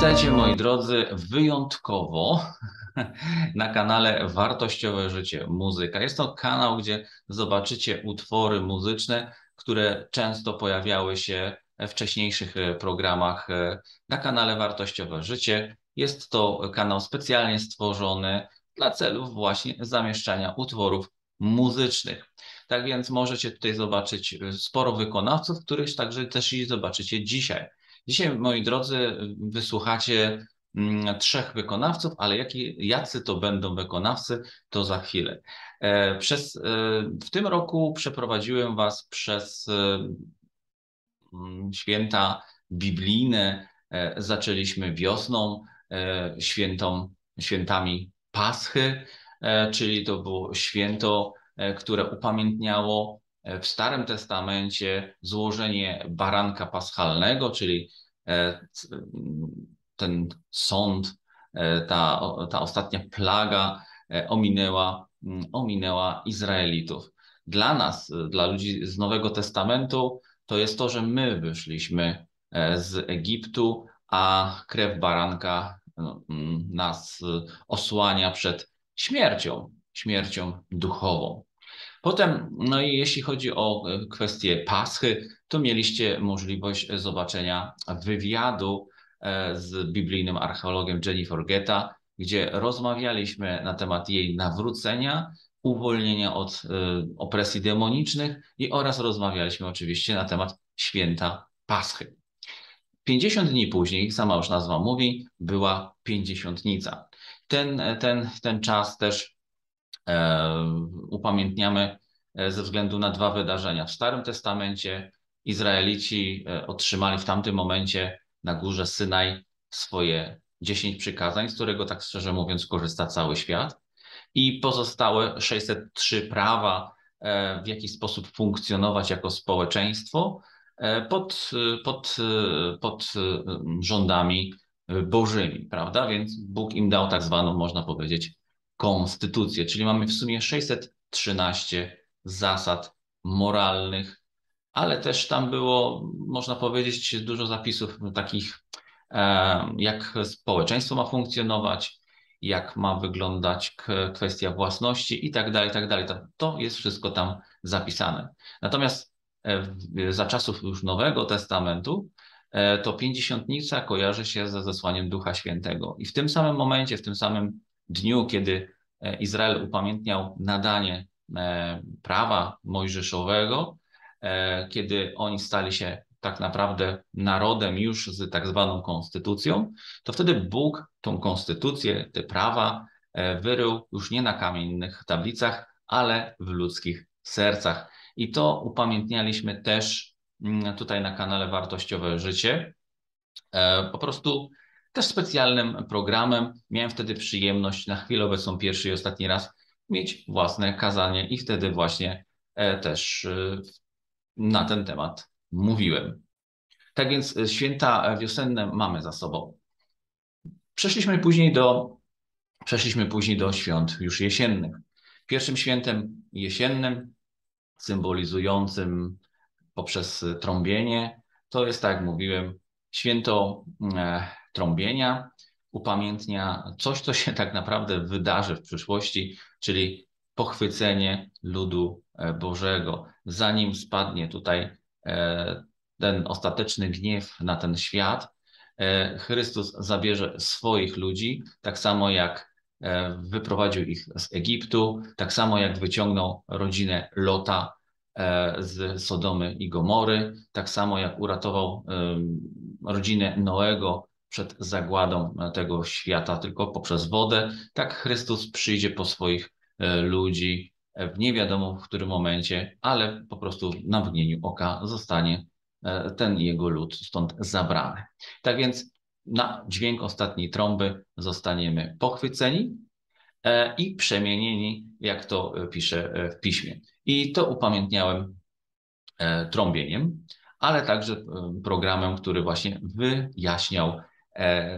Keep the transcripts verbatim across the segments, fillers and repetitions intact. Witajcie moi drodzy wyjątkowo na kanale Wartościowe Życie Muzyka. Jest to kanał, gdzie zobaczycie utwory muzyczne, które często pojawiały się w wcześniejszych programach na kanale Wartościowe Życie. Jest to kanał specjalnie stworzony dla celów właśnie zamieszczania utworów muzycznych. Tak więc możecie tutaj zobaczyć sporo wykonawców, których także też i zobaczycie dzisiaj. Dzisiaj, moi drodzy, wysłuchacie trzech wykonawców, ale jaki, jacy to będą wykonawcy, to za chwilę. Przez, w tym roku przeprowadziłem Was przez święta biblijne. Zaczęliśmy wiosną, świętą, świętami Paschy, czyli to było święto, które upamiętniało w Starym Testamencie złożenie baranka paschalnego, czyli ten sąd, ta, ta ostatnia plaga ominęła, ominęła Izraelitów. Dla nas, dla ludzi z Nowego Testamentu, to jest to, że my wyszliśmy z Egiptu, a krew baranka nas osłania przed śmiercią, śmiercią duchową. Potem, no i jeśli chodzi o kwestię Paschy, to mieliście możliwość zobaczenia wywiadu z biblijnym archeologiem Jennifer Forgetta, gdzie rozmawialiśmy na temat jej nawrócenia, uwolnienia od opresji demonicznych i oraz rozmawialiśmy oczywiście na temat święta Paschy. pięćdziesiąt dni później, sama już nazwa mówi, była pięćdziesiątnica. Ten, ten, ten czas też upamiętniamy ze względu na dwa wydarzenia. W Starym Testamencie Izraelici otrzymali w tamtym momencie na górze Synaj swoje dziesięć przykazań, z którego tak szczerze mówiąc korzysta cały świat, i pozostałe sześćset trzy prawa, w jaki sposób funkcjonować jako społeczeństwo pod, pod, pod rządami bożymi, prawda? Więc Bóg im dał tak zwaną, można powiedzieć, konstytucję, czyli mamy w sumie sześćset trzynaście zasad moralnych, ale też tam było, można powiedzieć, dużo zapisów takich, jak społeczeństwo ma funkcjonować, jak ma wyglądać kwestia własności i tak dalej, tak dalej. To jest wszystko tam zapisane. Natomiast za czasów już Nowego Testamentu to pięćdziesiątnica kojarzy się ze zesłaniem Ducha Świętego i w tym samym momencie, w tym samym dniu, kiedy Izrael upamiętniał nadanie prawa mojżeszowego, kiedy oni stali się tak naprawdę narodem już z tak zwaną konstytucją, to wtedy Bóg tą konstytucję, te prawa wyrył już nie na kamiennych tablicach, ale w ludzkich sercach. I to upamiętnialiśmy też tutaj na kanale Wartościowe Życie. Po prostu też specjalnym programem. Miałem wtedy przyjemność na chwilę obecną pierwszy i ostatni raz mieć własne kazanie i wtedy właśnie też na ten temat mówiłem. Tak więc święta wiosenne mamy za sobą. Przeszliśmy później do, przeszliśmy później do świąt już jesiennych. Pierwszym świętem jesiennym, symbolizującym poprzez trąbienie, to jest, tak jak mówiłem, święto trąbienia, upamiętnia coś, co się tak naprawdę wydarzy w przyszłości, czyli pochwycenie ludu Bożego. Zanim spadnie tutaj ten ostateczny gniew na ten świat, Chrystus zabierze swoich ludzi, tak samo jak wyprowadził ich z Egiptu, tak samo jak wyciągnął rodzinę Lota z Sodomy i Gomory, tak samo jak uratował rodzinę Noego przed zagładą tego świata tylko poprzez wodę, tak Chrystus przyjdzie po swoich ludzi w nie wiadomo w którym momencie, ale po prostu na mgnieniu oka zostanie ten jego lud stąd zabrany. Tak więc na dźwięk ostatniej trąby zostaniemy pochwyceni i przemienieni, jak to pisze w Piśmie. I to upamiętniałem trąbieniem, ale także programem, który właśnie wyjaśniał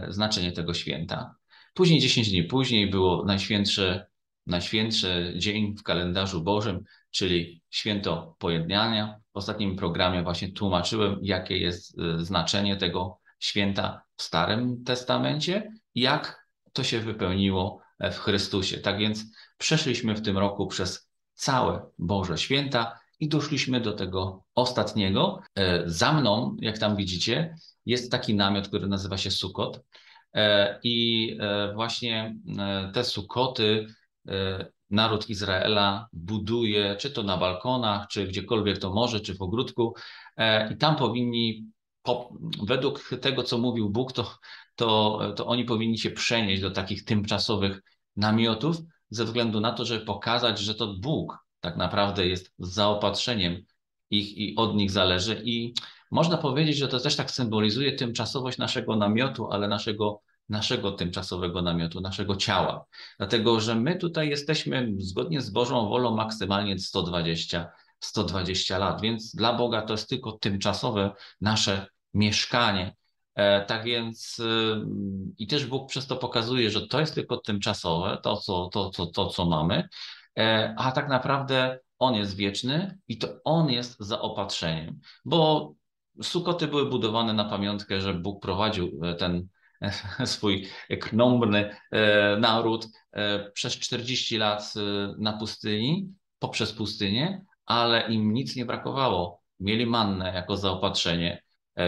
znaczenie tego święta. Później, dziesięć dni później, było najświętszy, najświętszy dzień w kalendarzu Bożym, czyli święto pojednania. W ostatnim programie właśnie tłumaczyłem, jakie jest znaczenie tego święta w Starym Testamencie, jak to się wypełniło w Chrystusie. Tak więc przeszliśmy w tym roku przez całe Boże Święta i doszliśmy do tego ostatniego. Za mną, jak tam widzicie, jest taki namiot, który nazywa się sukkot. I właśnie te sukkoty naród Izraela buduje, czy to na balkonach, czy gdziekolwiek to może, czy w ogródku. I tam powinni, według tego, co mówił Bóg, to, to, to oni powinni się przenieść do takich tymczasowych namiotów, ze względu na to, żeby pokazać, że to Bóg tak naprawdę jest zaopatrzeniem ich i od nich zależy. I można powiedzieć, że to też tak symbolizuje tymczasowość naszego namiotu, ale naszego, naszego tymczasowego namiotu, naszego ciała. Dlatego, że my tutaj jesteśmy zgodnie z Bożą wolą maksymalnie sto dwadzieścia lat, więc dla Boga to jest tylko tymczasowe nasze mieszkanie. Tak więc i też Bóg przez to pokazuje, że to jest tylko tymczasowe, to co, to, to, to, co mamy, a tak naprawdę On jest wieczny i to On jest zaopatrzeniem, bo sukkoty były budowane na pamiątkę, że Bóg prowadził ten swój krnąbrny naród przez czterdzieści lat na pustyni, poprzez pustynię, ale im nic nie brakowało. Mieli mannę jako zaopatrzenie,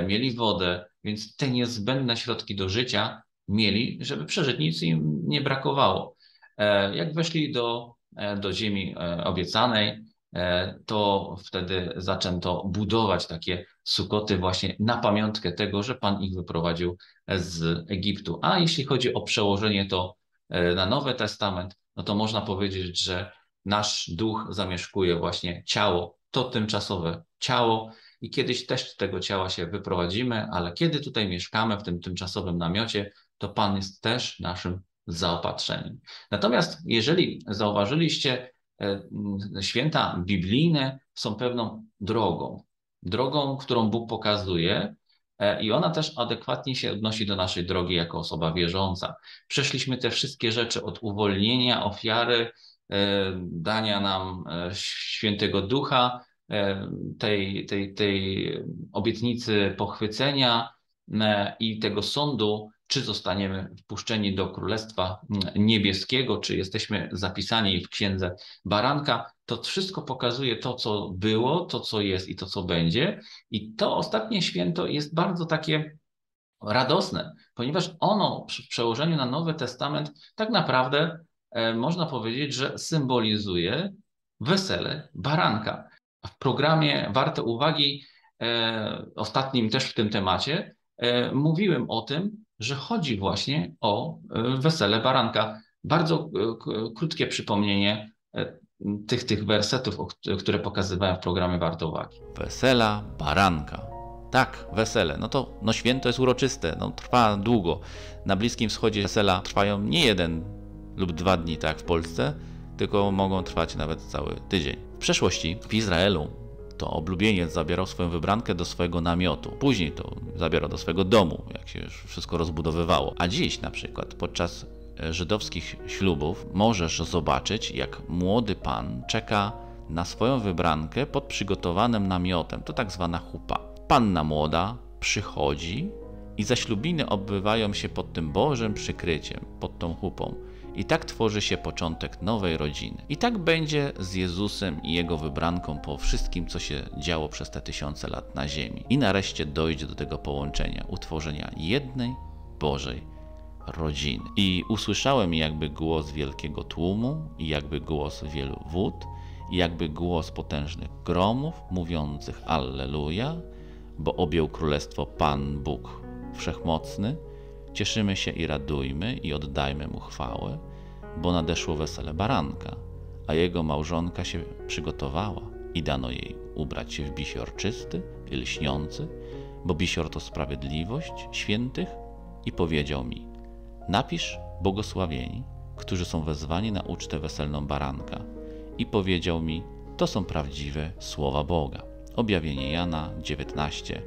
mieli wodę, więc te niezbędne środki do życia mieli, żeby przeżyć. Nic im nie brakowało. Jak weszli do, do ziemi obiecanej, to wtedy zaczęto budować takie sukkoty właśnie na pamiątkę tego, że Pan ich wyprowadził z Egiptu. A jeśli chodzi o przełożenie to na Nowy Testament, no to można powiedzieć, że nasz duch zamieszkuje właśnie ciało, to tymczasowe ciało i kiedyś też z tego ciała się wyprowadzimy, ale kiedy tutaj mieszkamy w tym tymczasowym namiocie, to Pan jest też naszym zaopatrzeniem. Natomiast jeżeli zauważyliście, święta biblijne są pewną drogą, drogą, którą Bóg pokazuje i ona też adekwatnie się odnosi do naszej drogi jako osoba wierząca. Przeszliśmy te wszystkie rzeczy od uwolnienia, ofiary, dania nam Świętego Ducha, tej, tej, tej obietnicy pochwycenia i tego sądu, czy zostaniemy wpuszczeni do Królestwa Niebieskiego, czy jesteśmy zapisani w Księdze Baranka. To wszystko pokazuje to, co było, to, co jest i to, co będzie. I to ostatnie święto jest bardzo takie radosne, ponieważ ono w przełożeniu na Nowy Testament tak naprawdę e, można powiedzieć, że symbolizuje wesele Baranka. W programie Warte Uwagi, e, ostatnim też w tym temacie, e, mówiłem o tym, że chodzi właśnie o wesele baranka. Bardzo krótkie przypomnienie tych, tych wersetów, które pokazywałem w programie Warto Uwagi. Wesela baranka. Tak, wesele. No to no święto jest uroczyste, no, trwa długo. Na Bliskim Wschodzie wesela trwają nie jeden lub dwa dni, tak w Polsce, tylko mogą trwać nawet cały tydzień. W przeszłości w Izraelu to oblubieniec zabierał swoją wybrankę do swojego namiotu. Później to zabierał do swojego domu, jak się już wszystko rozbudowywało. A dziś na przykład podczas żydowskich ślubów możesz zobaczyć, jak młody pan czeka na swoją wybrankę pod przygotowanym namiotem. To tak zwana chupa. Panna młoda przychodzi i zaślubiny odbywają się pod tym Bożym przykryciem, pod tą chupą. I tak tworzy się początek nowej rodziny. I tak będzie z Jezusem i Jego wybranką po wszystkim, co się działo przez te tysiące lat na ziemi. I nareszcie dojdzie do tego połączenia, utworzenia jednej Bożej rodziny. I usłyszałem jakby głos wielkiego tłumu, i jakby głos wielu wód, i jakby głos potężnych gromów mówiących Alleluja, bo objął królestwo Pan Bóg Wszechmocny. Cieszymy się i radujmy i oddajmy Mu chwałę, bo nadeszło wesele baranka, a Jego małżonka się przygotowała i dano jej ubrać się w bisior czysty i lśniący, bo bisior to sprawiedliwość świętych i powiedział mi, napisz błogosławieni, którzy są wezwani na ucztę weselną baranka i powiedział mi, to są prawdziwe słowa Boga. Objawienie Jana dziewiętnaście,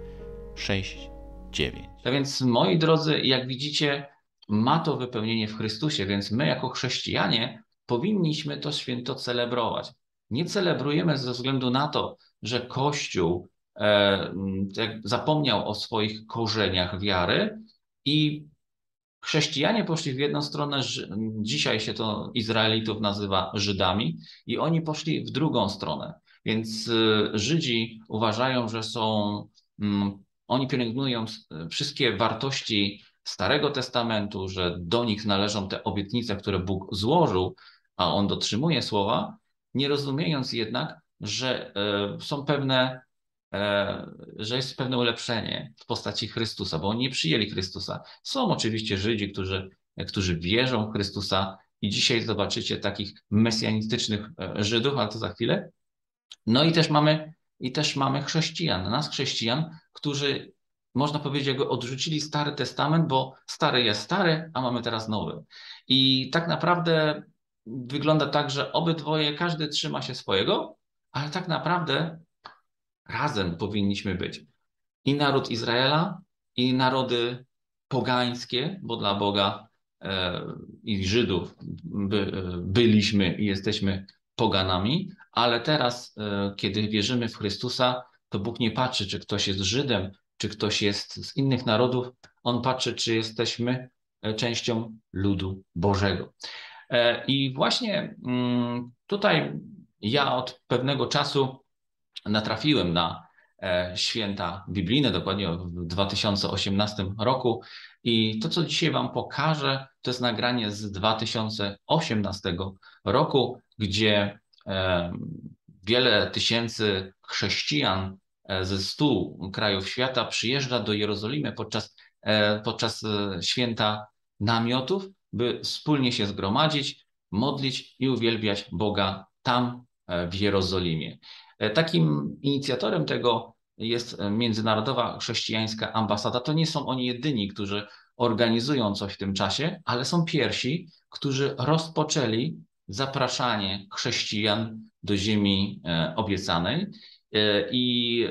sześć dziewięć. Tak więc, moi drodzy, jak widzicie, ma to wypełnienie w Chrystusie, więc my jako chrześcijanie powinniśmy to święto celebrować. Nie celebrujemy ze względu na to, że Kościół zapomniał o swoich korzeniach wiary i chrześcijanie poszli w jedną stronę, dzisiaj się to Izraelitów nazywa Żydami, i oni poszli w drugą stronę. Więc Żydzi uważają, że są, oni pielęgnują wszystkie wartości Starego Testamentu, że do nich należą te obietnice, które Bóg złożył, a On dotrzymuje słowa, nie rozumiejąc jednak, że są pewne, że jest pewne ulepszenie w postaci Chrystusa, bo oni nie przyjęli Chrystusa. Są oczywiście Żydzi, którzy, którzy wierzą w Chrystusa i dzisiaj zobaczycie takich mesjanistycznych Żydów, ale to za chwilę. No i też mamy, i też mamy chrześcijan, nas chrześcijan, którzy, można powiedzieć, jakby odrzucili Stary Testament, bo stary jest stary, a mamy teraz nowy. I tak naprawdę wygląda tak, że obydwoje, każdy trzyma się swojego, ale tak naprawdę razem powinniśmy być. I naród Izraela, i narody pogańskie, bo dla Boga e, i Żydów by, byliśmy i jesteśmy poganami, ale teraz, e, kiedy wierzymy w Chrystusa, to Bóg nie patrzy, czy ktoś jest Żydem, czy ktoś jest z innych narodów. On patrzy, czy jesteśmy częścią ludu Bożego. E, I właśnie mm, tutaj ja od pewnego czasu natrafiłem na święta biblijne, dokładnie w dwa tysiące osiemnastym roku, i to, co dzisiaj Wam pokażę, to jest nagranie z dwa tysiące osiemnastego roku, gdzie wiele tysięcy chrześcijan ze stu krajów świata przyjeżdża do Jerozolimy podczas, podczas święta namiotów, by wspólnie się zgromadzić, modlić i uwielbiać Boga tam w Jerozolimie. Takim inicjatorem tego jest Międzynarodowa Chrześcijańska Ambasada. To nie są oni jedyni, którzy organizują coś w tym czasie, ale są pierwsi, którzy rozpoczęli zapraszanie chrześcijan do ziemi obiecanej. I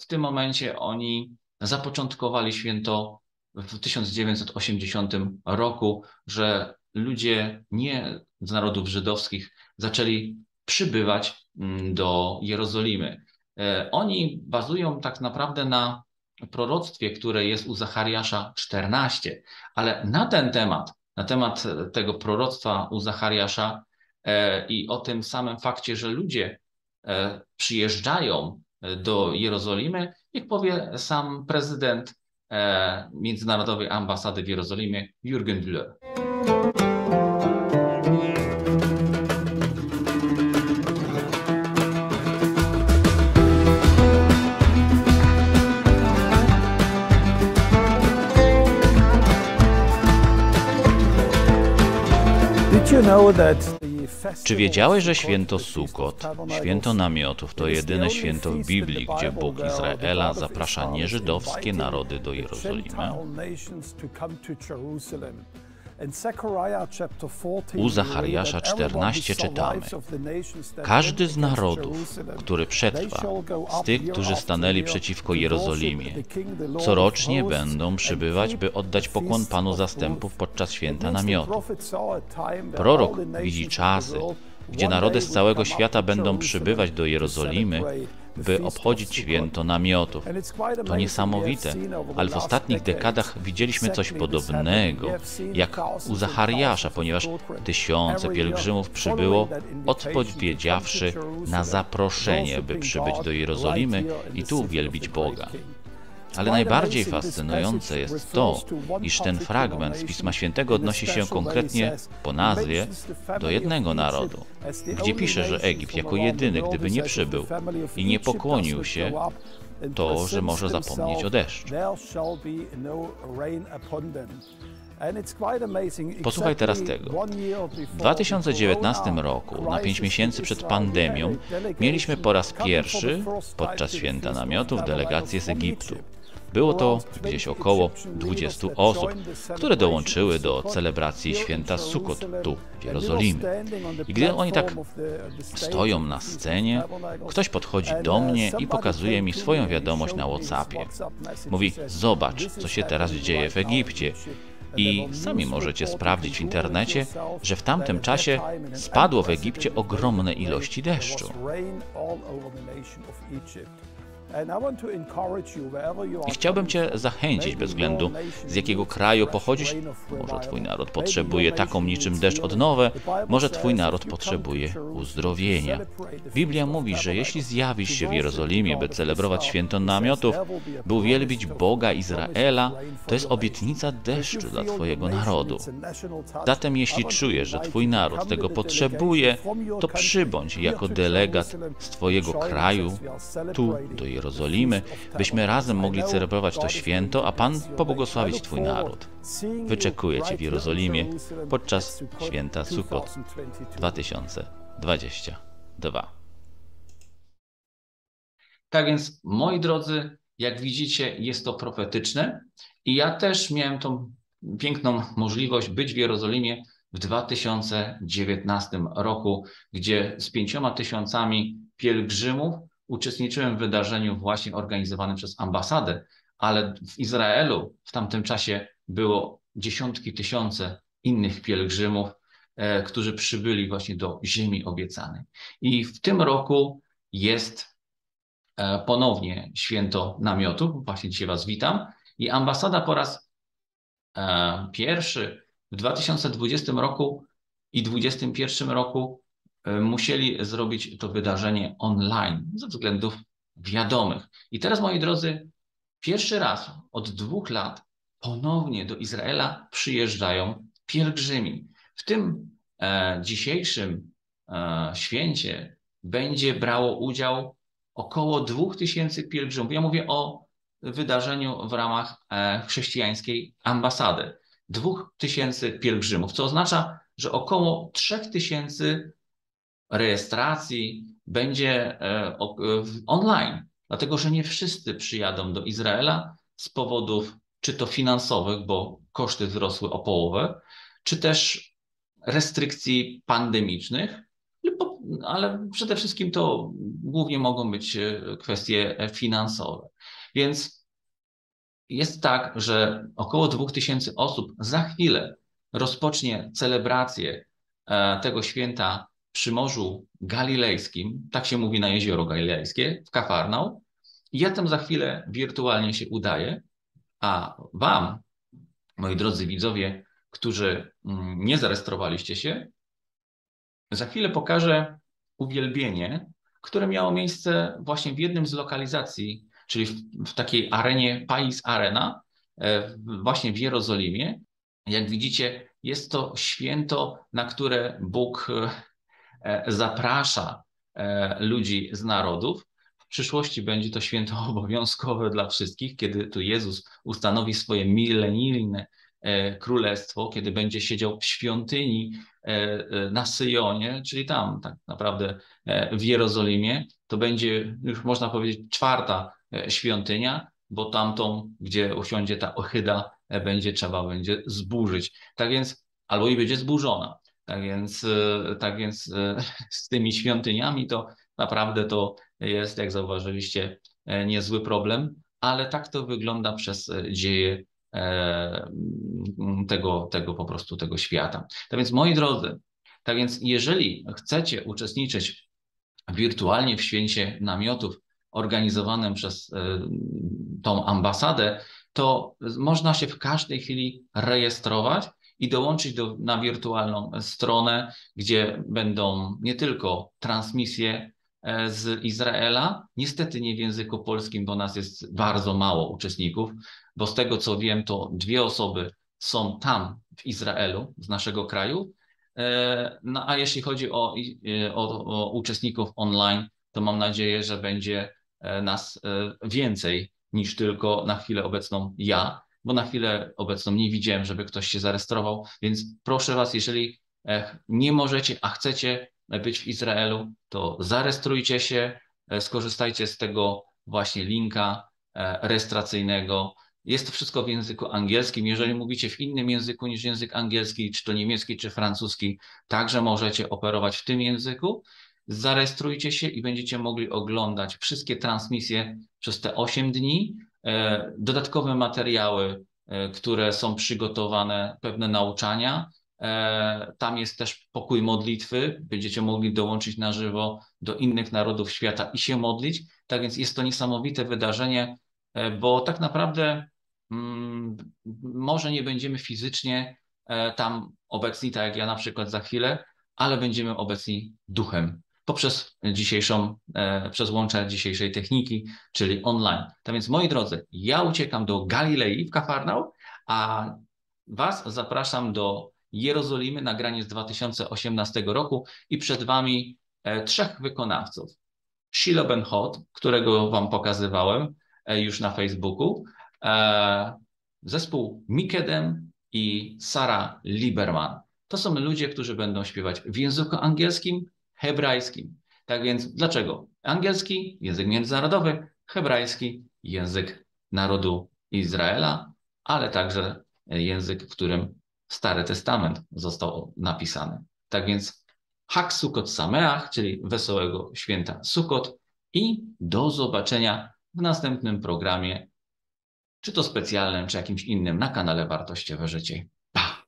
w tym momencie oni zapoczątkowali święto w tysiąc dziewięćset osiemdziesiątym roku, że ludzie nie z narodów żydowskich zaczęli przybywać do Jerozolimy. Oni bazują tak naprawdę na proroctwie, które jest u Zachariasza czternaście, ale na ten temat, na temat tego proroctwa u Zachariasza i o tym samym fakcie, że ludzie przyjeżdżają do Jerozolimy, niech powie sam prezydent Międzynarodowej Ambasady w Jerozolimie, Jürgen Bühler. Czy wiedziałeś, że święto Sukkot, święto namiotów, to jedyne święto w Biblii, gdzie Bóg Izraela zaprasza nieżydowskie narody do Jerozolimy? U Zachariasza czternaście czytamy: każdy z narodów, który przetrwa, z tych, którzy stanęli przeciwko Jerozolimie, corocznie będą przybywać, by oddać pokłon Panu Zastępów podczas święta namiotów. Prorok widzi czasy, gdzie narody z całego świata będą przybywać do Jerozolimy, by obchodzić święto namiotów. To niesamowite, ale w ostatnich dekadach widzieliśmy coś podobnego, jak u Zachariasza, ponieważ tysiące pielgrzymów przybyło, odpowiedziawszy na zaproszenie, by przybyć do Jerozolimy i tu uwielbić Boga. Ale najbardziej fascynujące jest to, iż ten fragment z Pisma Świętego odnosi się konkretnie po nazwie do jednego narodu, gdzie pisze, że Egipt jako jedyny, gdyby nie przybył i nie pokłonił się, to, że może zapomnieć o deszczu. Posłuchaj teraz tego. W dwa tysiące dziewiętnastym roku, na pięć miesięcy przed pandemią, mieliśmy po raz pierwszy podczas święta namiotów delegację z Egiptu. Było to gdzieś około dwudziestu osób, które dołączyły do celebracji święta Sukkot tu w Jerozolimie. I gdy oni tak stoją na scenie, ktoś podchodzi do mnie i pokazuje mi swoją wiadomość na WhatsAppie. Mówi: zobacz, co się teraz dzieje w Egipcie. I sami możecie sprawdzić w internecie, że w tamtym czasie spadło w Egipcie ogromne ilości deszczu. I chciałbym Cię zachęcić, bez względu z jakiego kraju pochodzisz. Może Twój naród potrzebuje taką niczym deszcz odnowę, może Twój naród potrzebuje uzdrowienia. Biblia mówi, że jeśli zjawisz się w Jerozolimie, by celebrować święto namiotów, by uwielbić Boga Izraela, to jest obietnica deszczu dla Twojego narodu. Zatem jeśli czujesz, że Twój naród tego potrzebuje, to przybądź jako delegat z Twojego kraju tu do Jerozolimy, byśmy razem mogli celebrować to święto, a Pan pobłogosławić Twój naród. Wyczekuję Cię w Jerozolimie podczas święta Sukkot dwa tysiące dwudziestego drugiego. Tak więc, moi drodzy, jak widzicie, jest to profetyczne i ja też miałem tą piękną możliwość być w Jerozolimie w dwa tysiące dziewiętnastym roku, gdzie z pięcioma tysiącami pielgrzymów uczestniczyłem w wydarzeniu właśnie organizowanym przez ambasadę, ale w Izraelu w tamtym czasie było dziesiątki tysięcy innych pielgrzymów, e, którzy przybyli właśnie do ziemi obiecanej. I w tym roku jest e, ponownie święto namiotów. Właśnie dzisiaj Was witam. I ambasada po raz e, pierwszy w dwa tysiące dwudziestym roku i dwa tysiące dwudziestym pierwszym roku musieli zrobić to wydarzenie online ze względów wiadomych. I teraz, moi drodzy, pierwszy raz od dwóch lat ponownie do Izraela przyjeżdżają pielgrzymi. W tym e, dzisiejszym e, święcie będzie brało udział około dwóch tysięcy pielgrzymów. Ja mówię o wydarzeniu w ramach e, chrześcijańskiej ambasady. Dwóch tysięcy pielgrzymów, co oznacza, że około trzech tysięcy rejestracji będzie online, dlatego że nie wszyscy przyjadą do Izraela z powodów czy to finansowych, bo koszty wzrosły o połowę, czy też restrykcji pandemicznych, ale przede wszystkim to głównie mogą być kwestie finansowe. Więc jest tak, że około dwóch tysięcy osób za chwilę rozpocznie celebrację tego święta przy Morzu Galilejskim, tak się mówi na jezioro galilejskie, w Kafarnaum. Ja tam za chwilę wirtualnie się udaję, a Wam, moi drodzy widzowie, którzy nie zarejestrowaliście się, za chwilę pokażę uwielbienie, które miało miejsce właśnie w jednym z lokalizacji, czyli w, w takiej arenie Pais Arena, właśnie w Jerozolimie. Jak widzicie, jest to święto, na które Bóg zaprasza ludzi z narodów. W przyszłości będzie to święto obowiązkowe dla wszystkich, kiedy tu Jezus ustanowi swoje milenijne królestwo, kiedy będzie siedział w świątyni na Syjonie, czyli tam tak naprawdę w Jerozolimie. To będzie już można powiedzieć czwarta świątynia, bo tamtą, gdzie usiądzie ta ohyda, będzie trzeba będzie zburzyć. Tak więc, albo i będzie zburzona. Tak więc, tak więc z tymi świątyniami to naprawdę to jest, jak zauważyliście, niezły problem, ale tak to wygląda przez dzieje tego, tego po prostu tego świata. Tak więc, moi drodzy, tak więc jeżeli chcecie uczestniczyć wirtualnie w święcie namiotów organizowanym przez tą ambasadę, to można się w każdej chwili rejestrować i dołączyć do, na wirtualną stronę, gdzie będą nie tylko transmisje z Izraela, niestety nie w języku polskim, bo nas jest bardzo mało uczestników, bo z tego co wiem, to dwie osoby są tam w Izraelu, z naszego kraju, no, a jeśli chodzi o, o, o uczestników online, to mam nadzieję, że będzie nas więcej niż tylko na chwilę obecną ja, bo na chwilę obecną nie widziałem, żeby ktoś się zarejestrował, więc proszę Was, jeżeli nie możecie, a chcecie być w Izraelu, to zarejestrujcie się, skorzystajcie z tego właśnie linka rejestracyjnego. Jest to wszystko w języku angielskim. Jeżeli mówicie w innym języku niż język angielski, czy to niemiecki, czy francuski, także możecie operować w tym języku. Zarejestrujcie się i będziecie mogli oglądać wszystkie transmisje przez te osiem dni, dodatkowe materiały, które są przygotowane, pewne nauczania. Tam jest też pokój modlitwy. Będziecie mogli dołączyć na żywo do innych narodów świata i się modlić. Tak więc jest to niesamowite wydarzenie, bo tak naprawdę mm, może nie będziemy fizycznie tam obecni, tak jak ja na przykład za chwilę, ale będziemy obecni duchem poprzez dzisiejszą, przez łącze dzisiejszej techniki, czyli online. Tak więc, moi drodzy, ja uciekam do Galilei w Kafarnaum, a was zapraszam do Jerozolimy, nagranie z dwa tysiące osiemnastego roku i przed wami trzech wykonawców. Shiloh Ben-Hod, którego wam pokazywałem już na Facebooku, zespół Mikedem i Sara Lieberman. To są ludzie, którzy będą śpiewać w języku angielskim, hebrajskim. Tak więc dlaczego? Angielski, język międzynarodowy, hebrajski, język narodu Izraela, ale także język, w którym Stary Testament został napisany. Tak więc Hak Sukkot Sameach, czyli Wesołego Święta Sukkot, i do zobaczenia w następnym programie, czy to specjalnym, czy jakimś innym, na kanale Wartościowe Życie. Pa!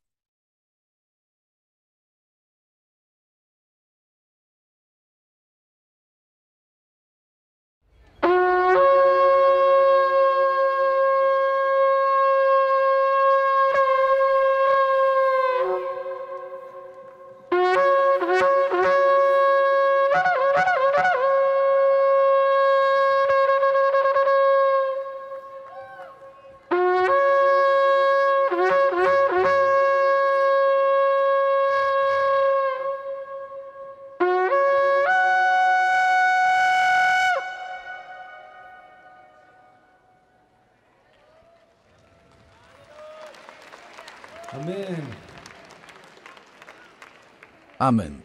Amen.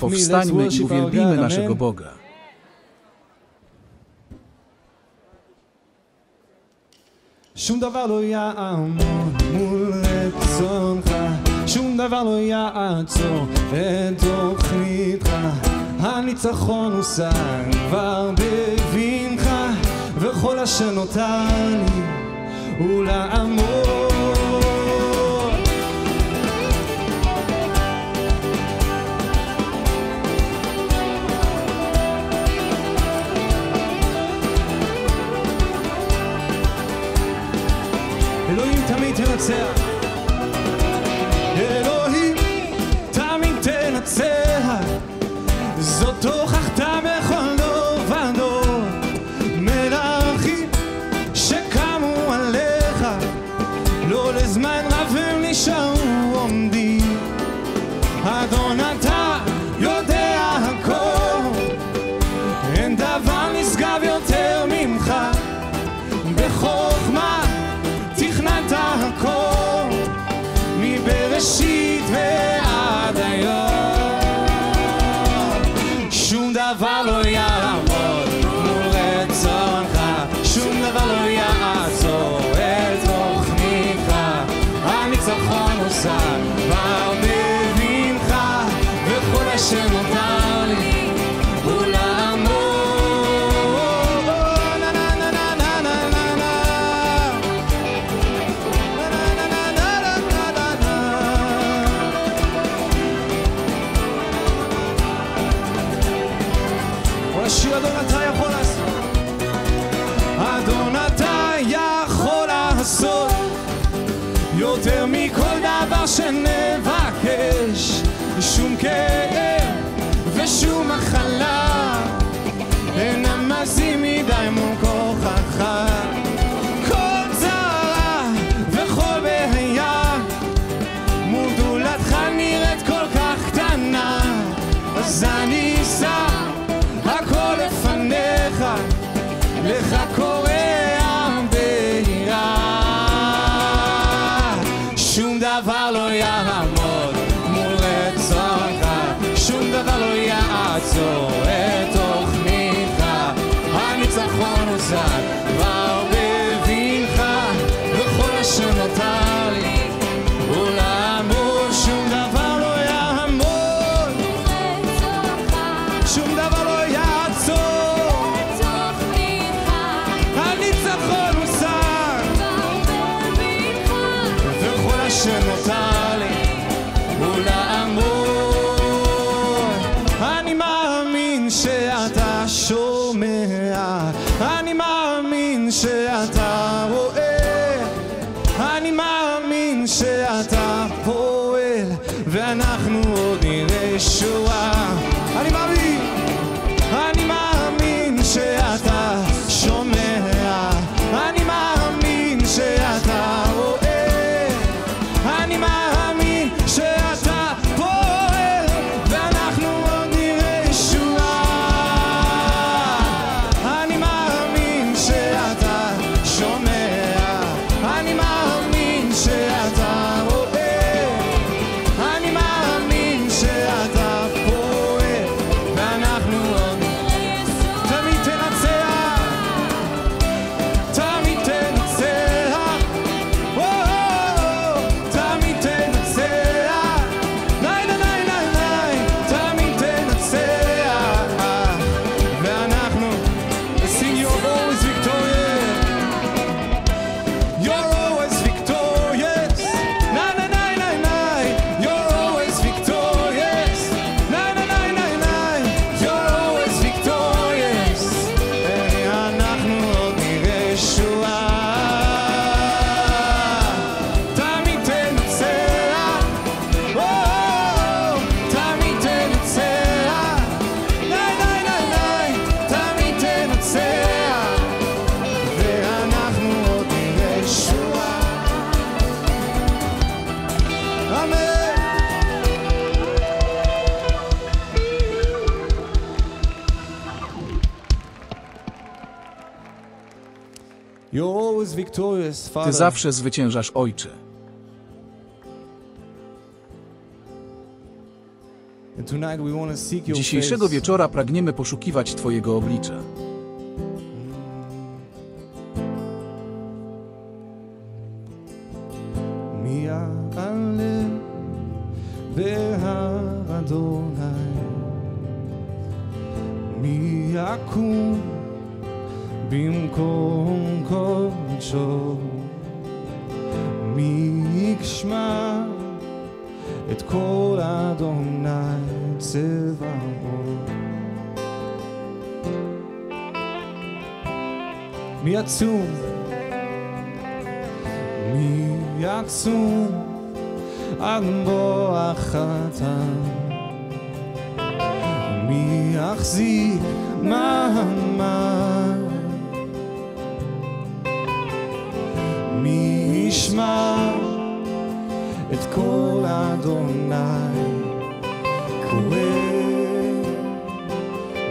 Powstańmy i uwielbimy naszego Boga. Shum davar lo ya'amod mul ratzoncha, shum davar lo ya'atzor et tochnitcha, hanitzachon husan kvar bevincha, vechol asher notar li hu la'amod. אלוהים תמיד תנצח, זאת הוכחתה בכל דור ודור, מלאכים שקמו עליך לא לזמן רב הם נשארו עומדים, אדון אתה יודע הכל, אין דבר נשגב יותר ממך, בחוכמה תכננת הכל, מבראשית ועד היום. שום דבר לא יעמוד מול רצונך, שום דבר לא יעצור את תוכניתך, הניצחון הושג כבר בבנך, וכל אשר נותר לי הוא לעמוד. יותר מכל דבר שנבקש, שום כאב ושום מחלה אין המזים מדי מול כוחך, כל צרה וכל בעיה מול גדולתך נראית כל כך קטנה, אז אני שם הכל לפניך, לך קורא את תוכניתך, הניצחון הושג כבר בבנך, וכל אשר נותר לי הוא לעמוד. שום דבר לא יעמוד, שום דבר לא יעצור את תוכניתך, הניצחון הושג כבר בבנך, וכל אשר נותר לי הוא לעמוד. שומע יודע, אני מאמין שאתה רואה, אני מאמין שאתה פועל, ואנחנו עוד נראה ישועה. אני מאמין, אני מאמין שאתה שומע, אני מאמין שאתה רואה, אני מאמין שאתה פועל, ואנחנו עוד נראה ישועה. אני מאמין שאתה שומע, אני מאמין שאתה רואה, אני מאמין שאתה פועל, ואנחנו עוד נראה ישועה. תמיד תנצח, תמיד תנצח, תמיד תנצח, ניי ניי ניי ניי, תמיד תנצח, ואנחנו sing you're always victorious, you're always victorious, ניי ניי ניי ניי ניי, you're always victorious, ניי ניי ניי ניי ניי, you're always victorious, ואנחנו עוד נראה ישועה. תמיד תנצח, תמיד תנצח, ניי ניי ניי ניי, תמיד תנצח, ואנחנו עוד נראה ישועה. אמן. You're always victorious, Father. Ty zawsze zwyciężasz, Ojcze. And tonight we want to seek your face. Dzisiejszego wieczora pragniemy poszukiwać Twojego oblicza. Mi'alev be'har Adonai, mi'akum במקום קודשו, מי יגשמע את כל אדוני צבאות. מי עצום, מי עצום עד בוא החתן, מי יחזיק מעמד, מי ישמע את כל אדוני קורא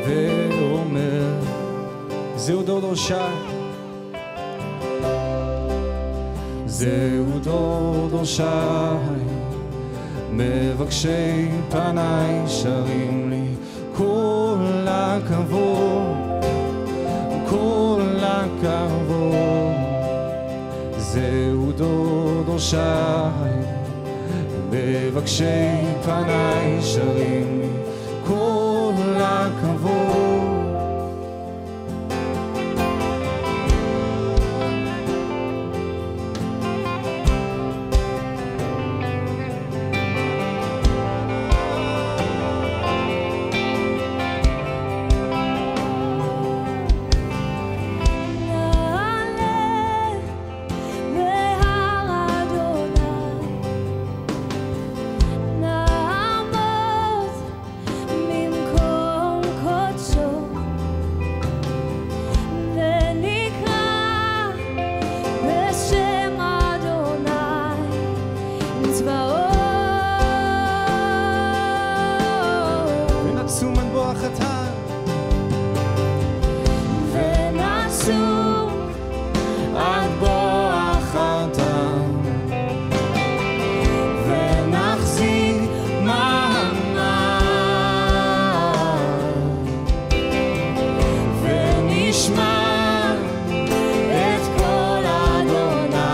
ואומר. זהו דור דורשי, זהו דור דורשי, מבקשי פניי שרים לי כל הכבוד, כל הכבוד. זהו דור דורשי, מבקשי פניי שרים לי כל הכבוד. Mi'alev be'har Adonai, na'amod במקום קודשו, ונקרא בשם אדוני צבאות. מן עצום עד בוא החתן, ונעשו עד בוא החתן, ונחזיק מעמד, ונשמע את כל אדוני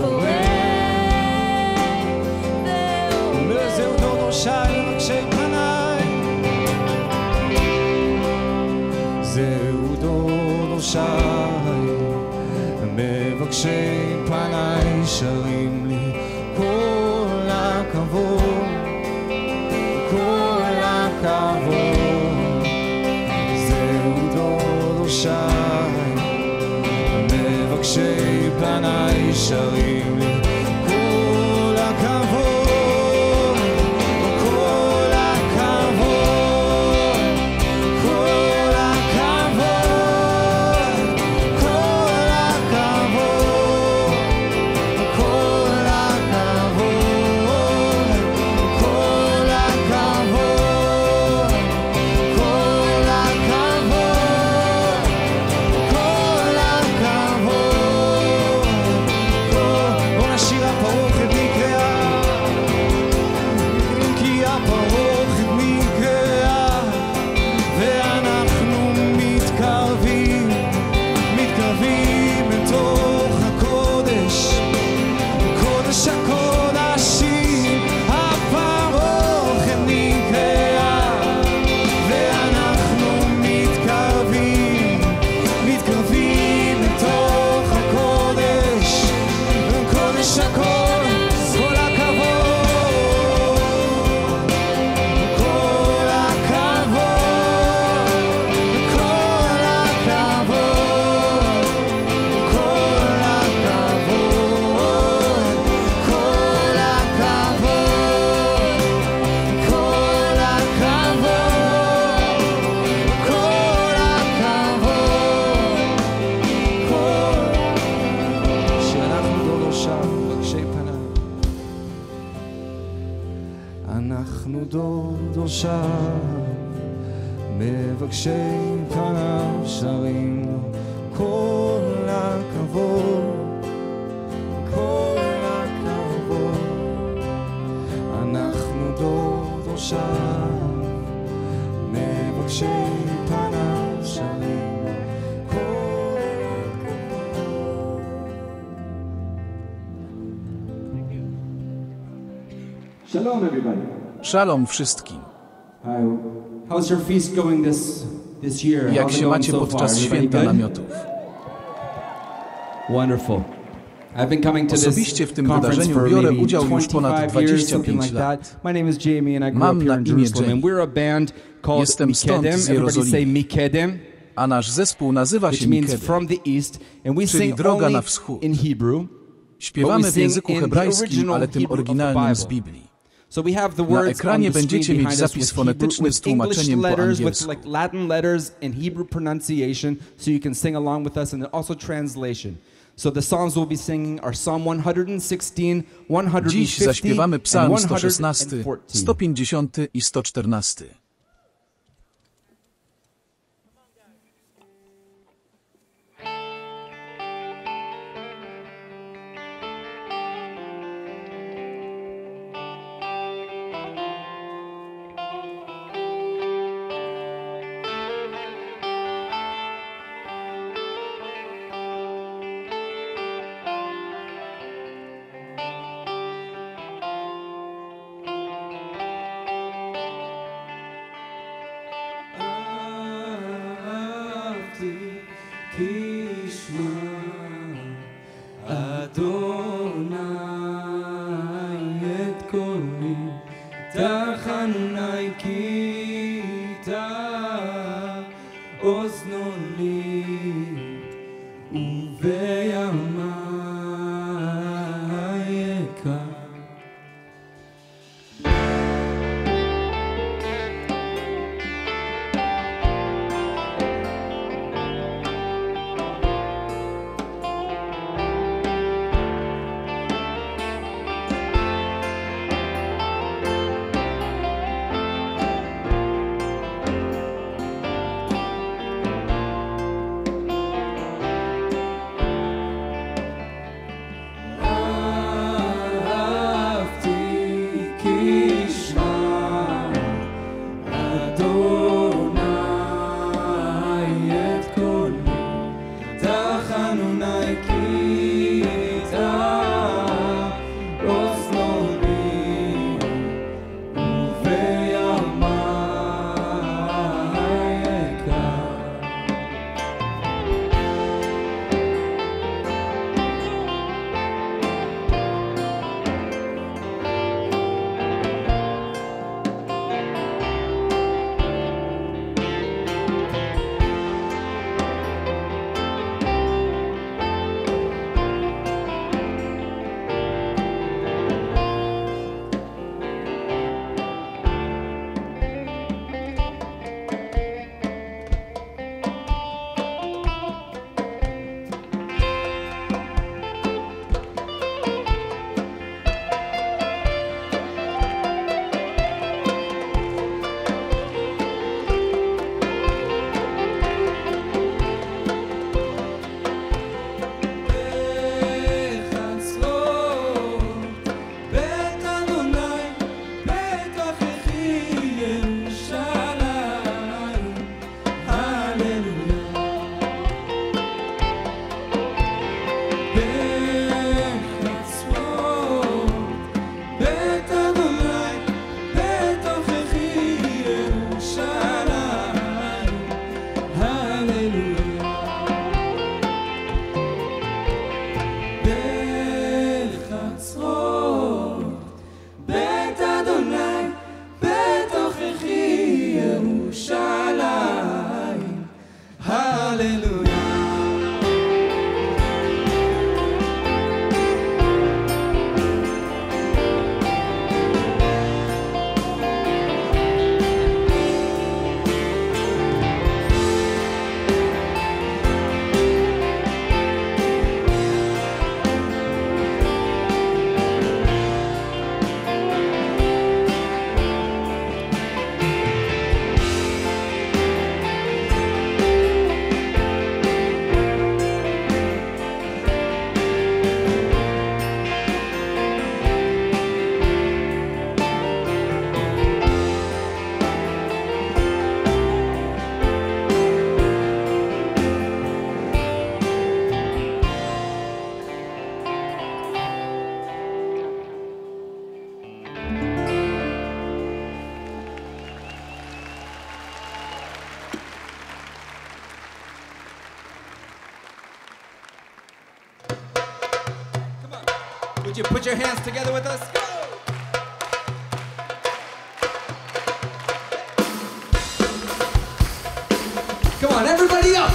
קורא ואומר. זהו דור דורשי, מבקשי פניי, זהו דור דורשי, מבקשי פניי שרים לי כל הכבוד, כל הכבוד. זהו דור שב מבקשי פניו שרים לו כל הכבוד, כל הכבוד. אנחנו דור דור שב מבקשי פניו שרים לו כל הכבוד. שלום everybody. Szalom wszystkim. Jak się macie podczas święta namiotów? Osobiście w tym wydarzeniu biorę udział już ponad dwadzieścia pięć lat. Mam na imię Jamie. Jestem stąd z Jerozolimy. A nasz zespół nazywa się Mikedem, czyli droga na wschód. Śpiewamy w języku hebrajskim, ale tym oryginalnym z Biblii. Na ekranie będziecie mieć zapis fonetyczny z tłumaczeniem po angielsku. Dziś zaśpiewamy Psalm sto szesnasty, sto pięćdziesiąty i sto czternasty. Would you put your hands together with us? Go! Come on, everybody up!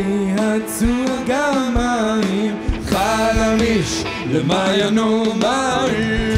יצאו גם מים חלמיש למעיינו מים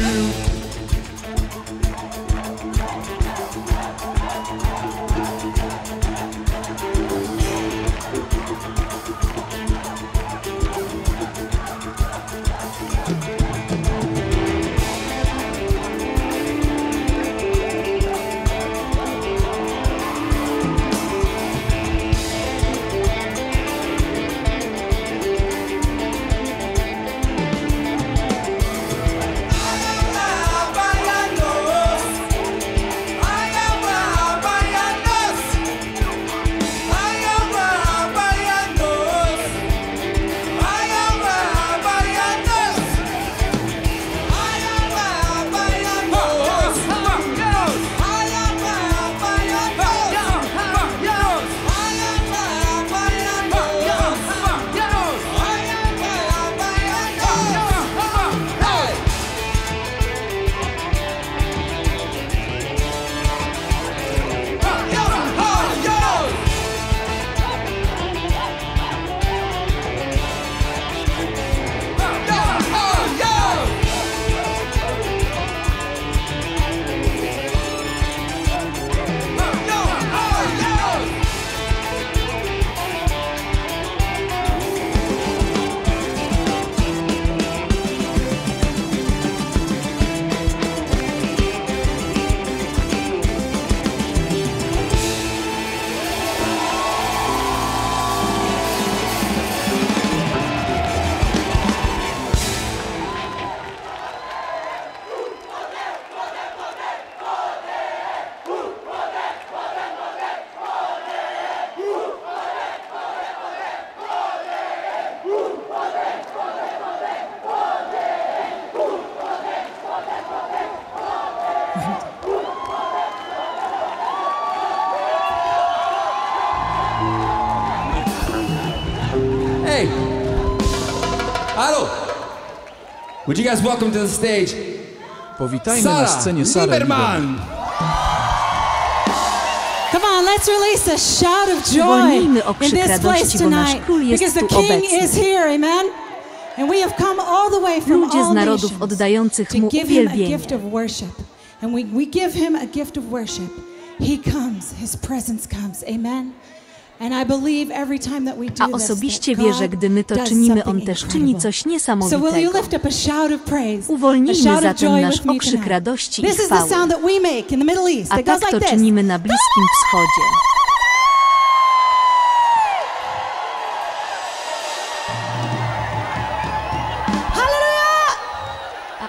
Would you guys welcome to the stage? Powitajmy Sara na scenie Sarę Lieberman. Come on, let's release a shout of joy in this place tonight because the King is here, amen. And we have come all the way from all nations to give him a gift of worship. And we we give him a gift of worship. He comes, his presence comes, amen. A osobiście wierzę, gdy my to czynimy, On też czyni coś niesamowitego. Uwolnijmy zatem nasz okrzyk radości i chwały. A tak to czynimy na Bliskim Wschodzie.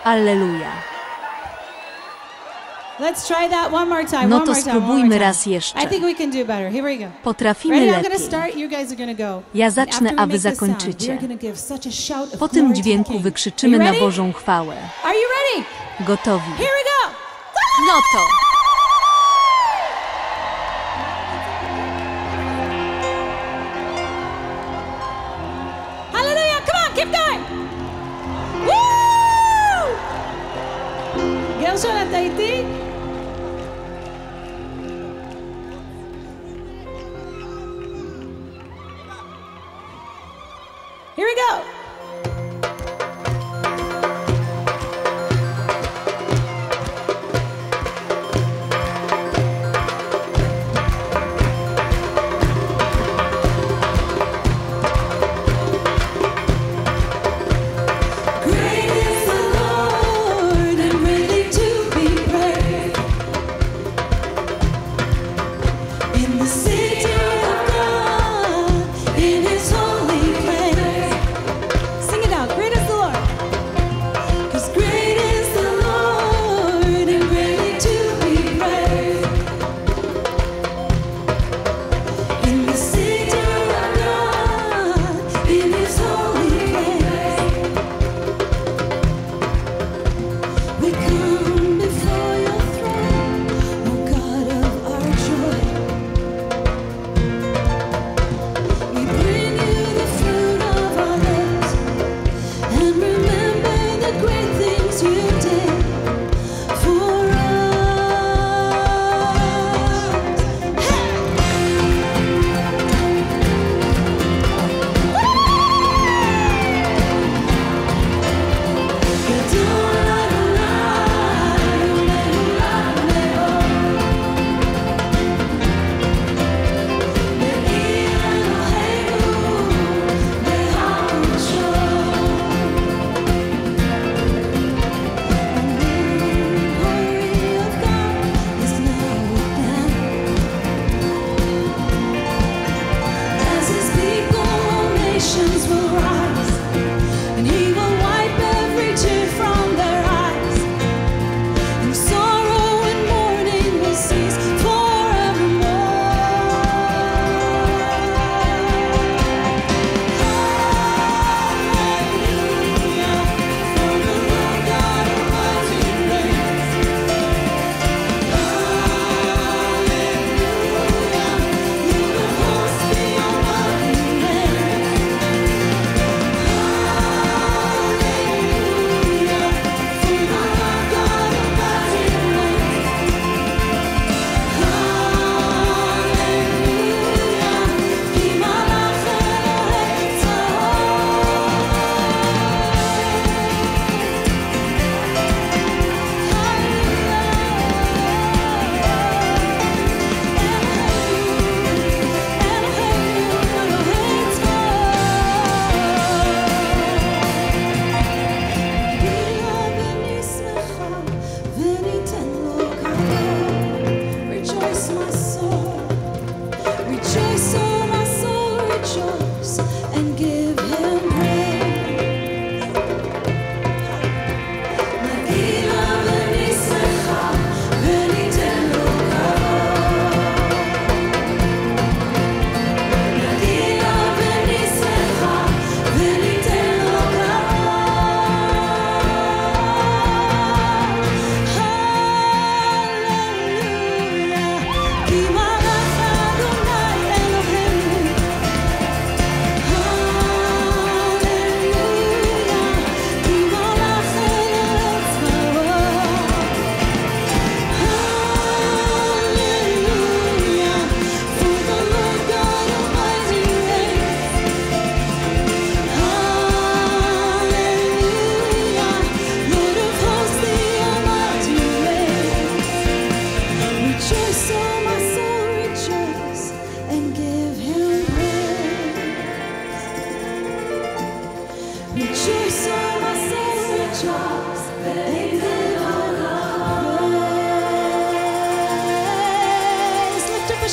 Alleluja! No to spróbujmy raz jeszcze. Potrafimy lepiej. Ja zacznę, a wy zakończycie. Po tym dźwięku wykrzyczymy na Bożą chwałę. Gotowi? No to! Great is the Lord and really to be praised.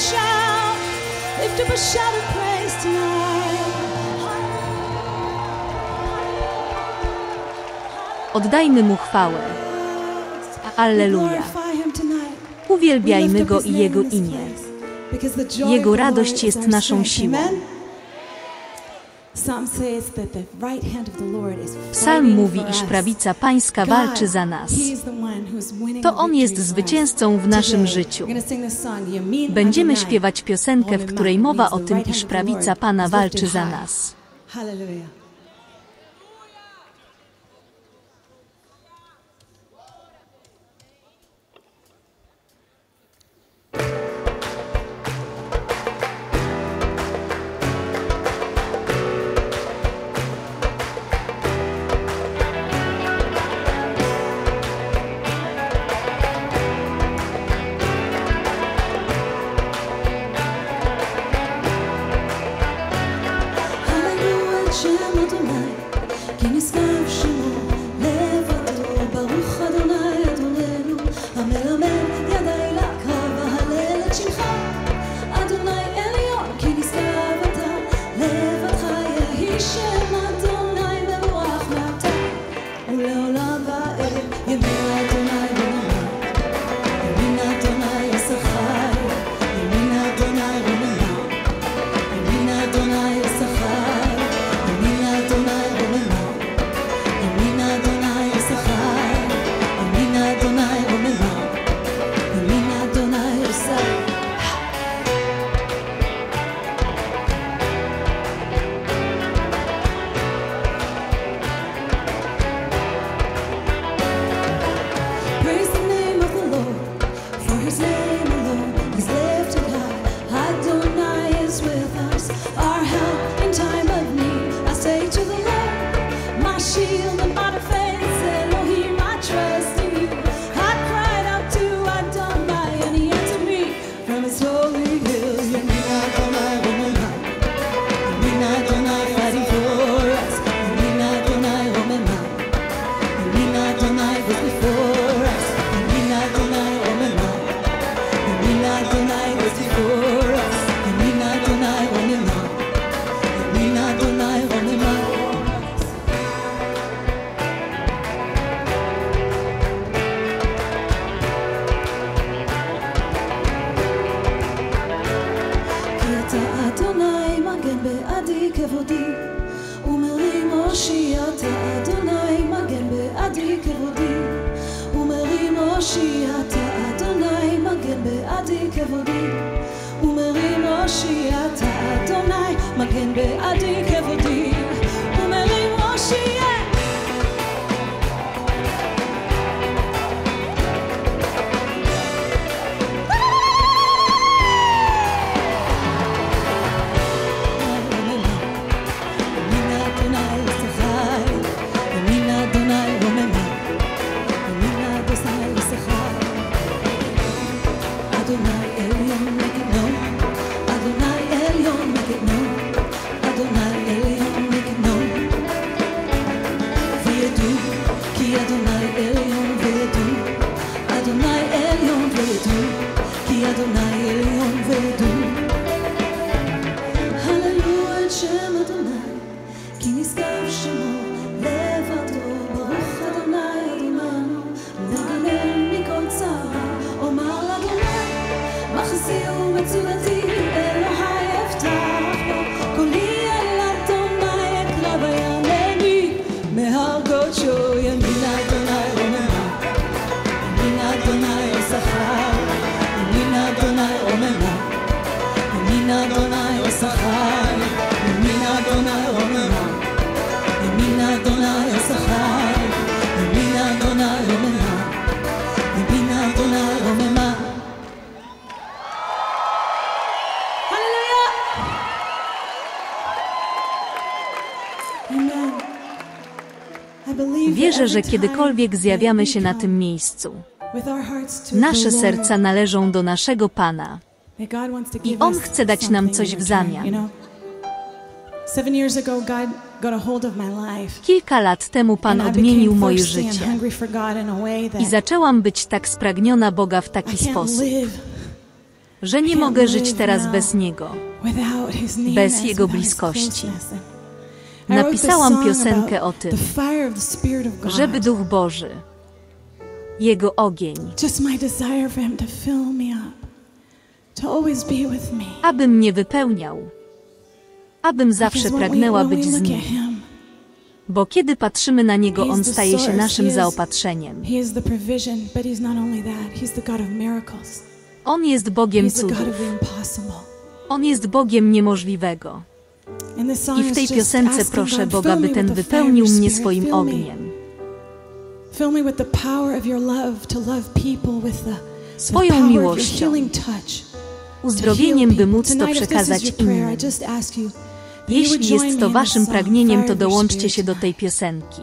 shout, lift up a shout of praise tonight. Oddajmy Mu chwałę. Alleluja. Uwielbiajmy Go i Jego imię. Jego radość jest naszą siłą. Psalm mówi, iż prawica Pańska walczy za nas. To On jest zwycięzcą w naszym życiu. Będziemy śpiewać piosenkę, w której mowa o tym, iż prawica Pana walczy za nas. Wierzę, że kiedykolwiek zjawiamy się na tym miejscu, nasze serca należą do naszego Pana i On chce dać nam coś w zamian. Kilka lat temu Pan odmienił moje życie i zaczęłam być tak spragniona Boga w taki sposób, że nie mogę żyć teraz bez Niego, bez Jego bliskości. Napisałam piosenkę o tym, żeby Duch Boży, Jego ogień, aby mnie wypełniał, abym zawsze pragnęła być z Nim. Bo kiedy patrzymy na Niego, On staje się naszym zaopatrzeniem. On jest Bogiem cudów. On jest Bogiem niemożliwego. I w tej piosence proszę Boga, by Ten wypełnił mnie swoim ogniem. Swoją miłością, uzdrowieniem, by móc to przekazać innym. Jeśli jest to Waszym pragnieniem, to dołączcie się do tej piosenki.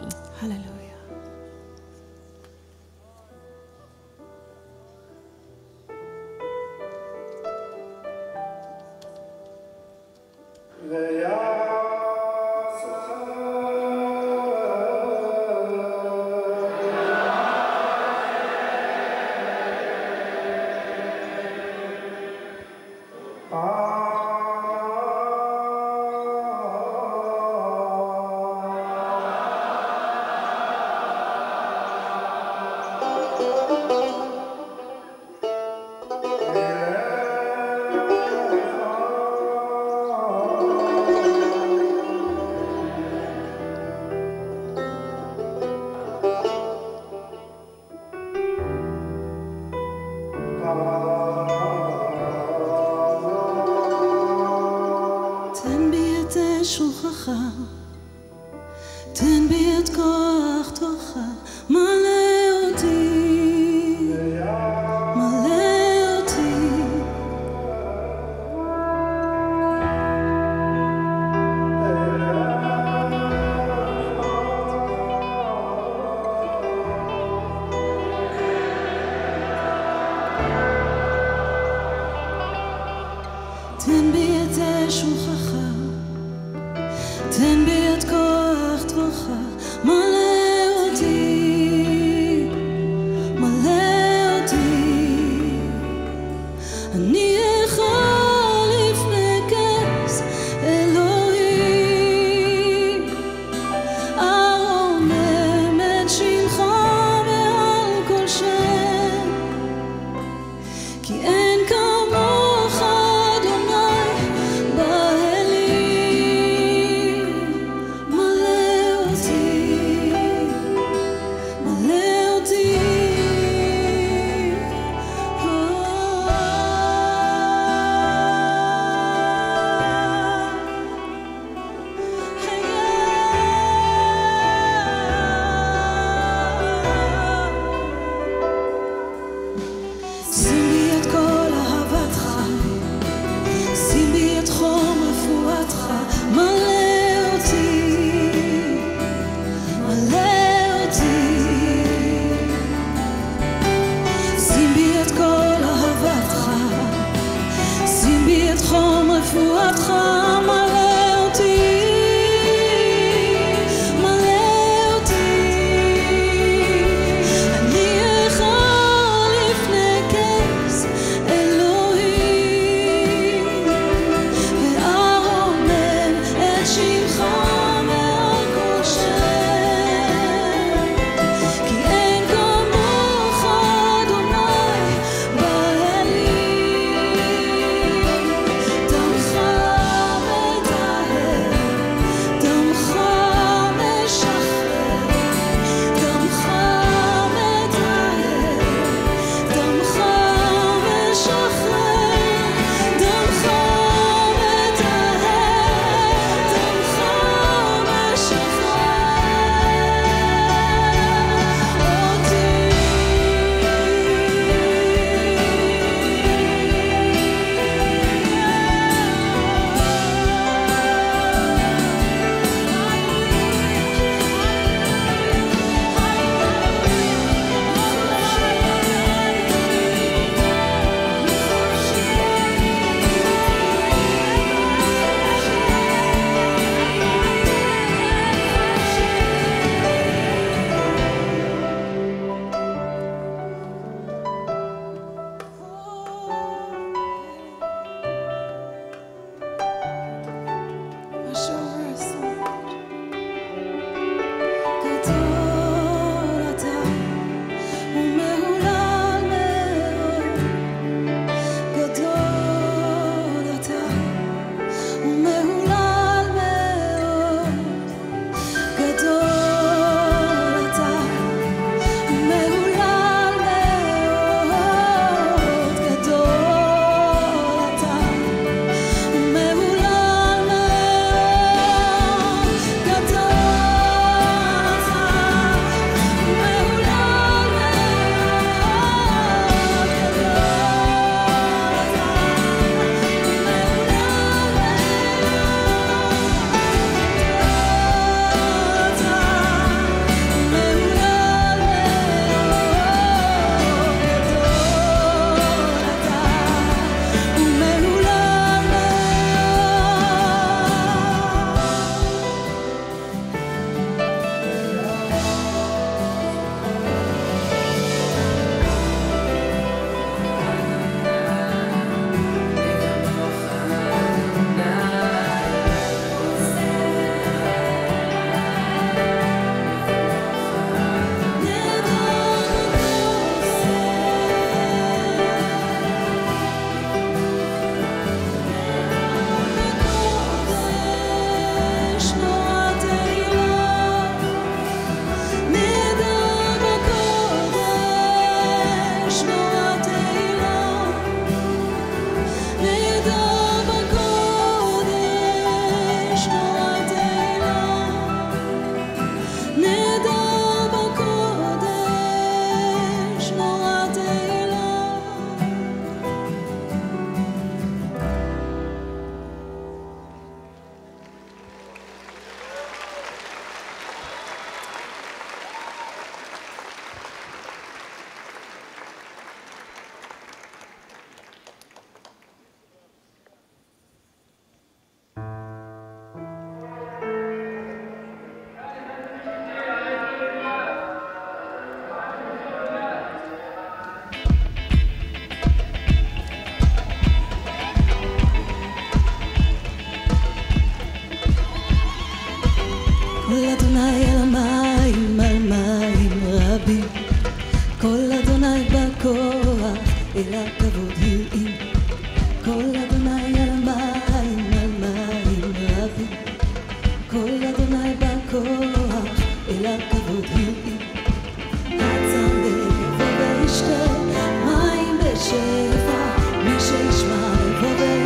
כל אדוני בכוח, אל הכבוד יראים. כל אדוני על מים, על מים רבים. כל אדוני בכוח, אל הכבוד יראים. הצמא ובשתה, מים בשפע, מי שישמע ובדע.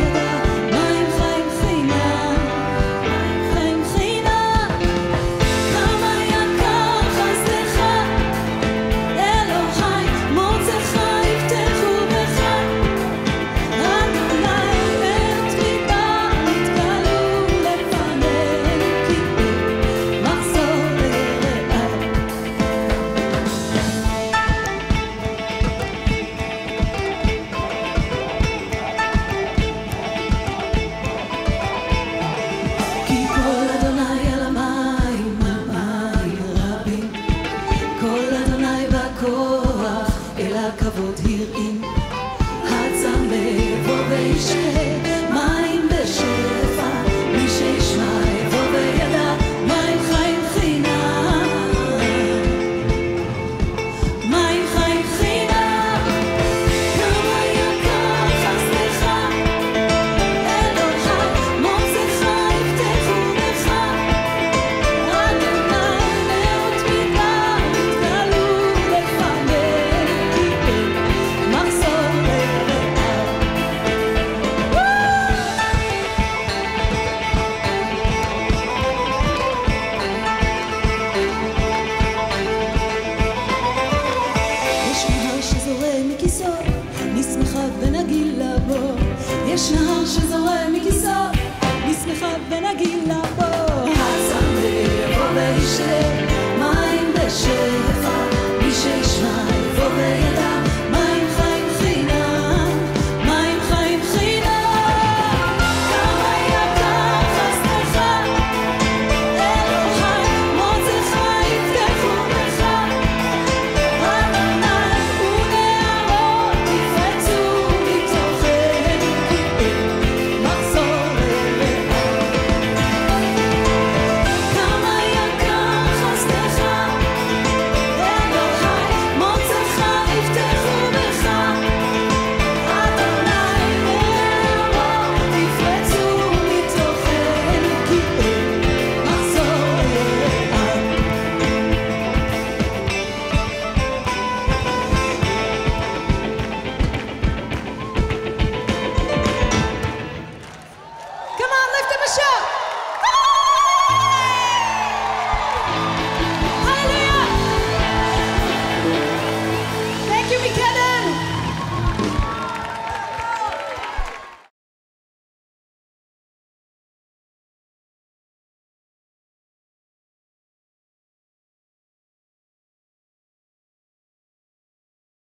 יש נהר שזורם מכיסו, נשמחה ונגילה בו.